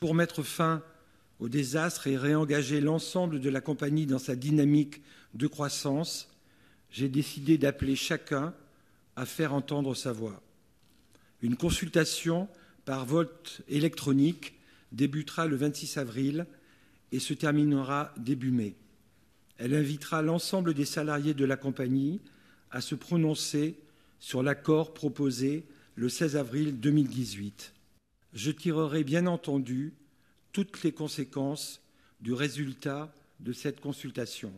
pour mettre fin au désastre et réengager l'ensemble de la compagnie dans sa dynamique de croissance, j'ai décidé d'appeler chacun à faire entendre sa voix. Une consultation par vote électronique débutera le 26 avril et se terminera début mai. Elle invitera l'ensemble des salariés de la compagnie à se prononcer sur l'accord proposé le 16 avril 2018. Je tirerai bien entendu toutes les conséquences du résultat de cette consultation.